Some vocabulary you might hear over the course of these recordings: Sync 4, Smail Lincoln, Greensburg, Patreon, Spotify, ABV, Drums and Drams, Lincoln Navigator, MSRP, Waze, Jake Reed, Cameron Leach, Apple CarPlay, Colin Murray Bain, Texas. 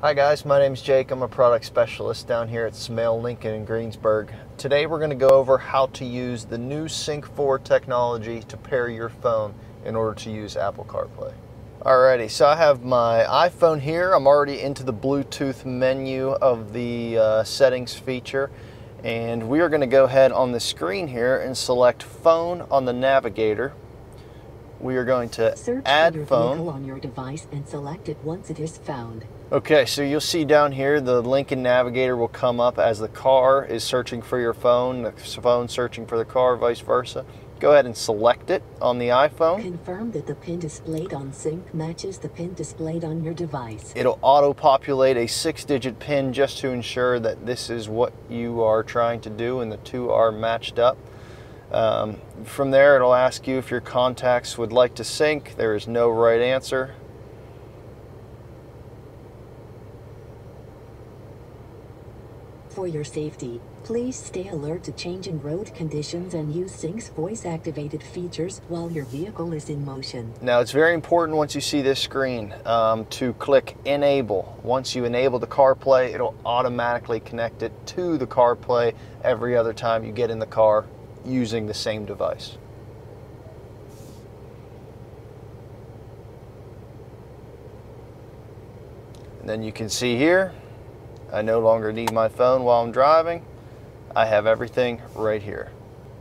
Hi guys, my name is Jake. I'm a product specialist down here at Smail Lincoln in Greensburg. Today we're going to go over how to use the new Sync 4 technology to pair your phone in order to use Apple CarPlay. Alrighty, so I have my iPhone here. I'm already into the Bluetooth menu of the settings feature, and we are going to go ahead on the screen here and select phone on the navigator. We are going to add phone on your device and select it once it is found. Okay, so you'll see down here the Lincoln Navigator will come up as the car is searching for your phone, the phone searching for the car, vice versa. Go ahead and select it on the iPhone. Confirm that the pin displayed on Sync matches the pin displayed on your device. It'll auto-populate a 6-digit pin just to ensure that this is what you are trying to do and the two are matched up. From there, it'll ask you if your contacts would like to sync. There is no right answer. For your safety, please stay alert to changing road conditions and use Sync's voice-activated features while your vehicle is in motion. Now, it's very important once you see this screen to click Enable. Once you enable the CarPlay, it'll automatically connect it to the CarPlay every other time you get in the car using the same device. And then you can see here, I no longer need my phone while I'm driving. I have everything right here.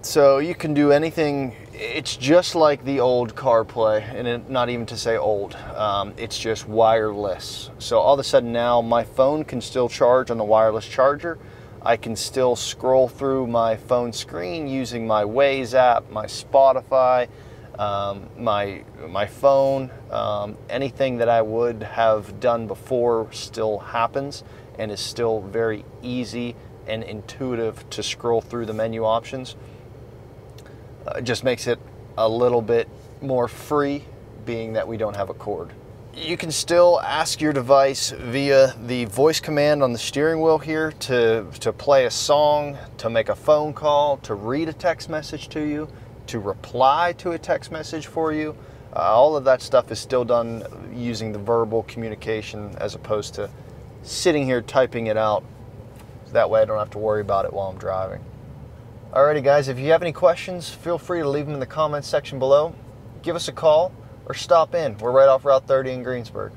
So you can do anything. It's just like the old CarPlay, and not even to say old. It's just wireless. So all of a sudden now my phone can still charge on the wireless charger. I can still scroll through my phone screen using my Waze app, my Spotify, my phone. Anything that I would have done before still happens and is still very easy and intuitive to scroll through the menu options. It just makes it a little bit more free, being that we don't have a cord. You can still ask your device via the voice command on the steering wheel here to play a song, to make a phone call, to read a text message to you, to reply to a text message for you. All of that stuff is still done using the verbal communication as opposed to sitting here typing it out. That way I don't have to worry about it while I'm driving. Alrighty guys, if you have any questions, feel free to leave them in the comments section below. Give us a call. Or stop in. We're right off Route 30 in Greensburg.